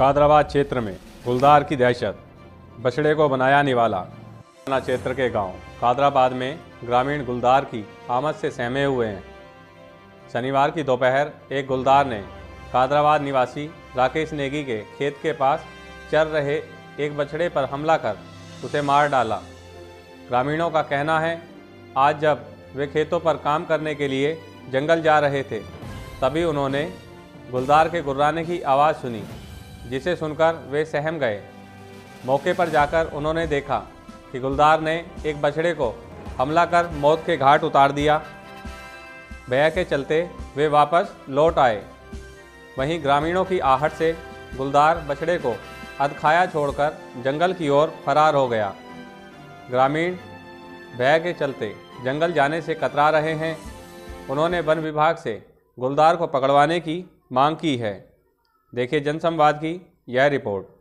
कादराबाद क्षेत्र में गुलदार की दहशत, बछड़े को बनाया निवाला। थाना क्षेत्र के गांव कादराबाद में ग्रामीण गुलदार की आमद से सहमे हुए हैं। शनिवार की दोपहर एक गुलदार ने कादराबाद निवासी राकेश नेगी के खेत के पास चर रहे एक बछड़े पर हमला कर उसे मार डाला। ग्रामीणों का कहना है, आज जब वे खेतों पर काम करने के लिए जंगल जा रहे थे तभी उन्होंने गुलदार के गुर्राने की आवाज़ सुनी, जिसे सुनकर वे सहम गए। मौके पर जाकर उन्होंने देखा कि गुलदार ने एक बछड़े को हमला कर मौत के घाट उतार दिया। भय के चलते वे वापस लौट आए। वहीं ग्रामीणों की आहट से गुलदार बछड़े को अधखाया छोड़कर जंगल की ओर फरार हो गया। ग्रामीण भय के चलते जंगल जाने से कतरा रहे हैं। उन्होंने वन विभाग से गुलदार को पकड़वाने की मांग की है। देखिए जन संवाद की यह रिपोर्ट।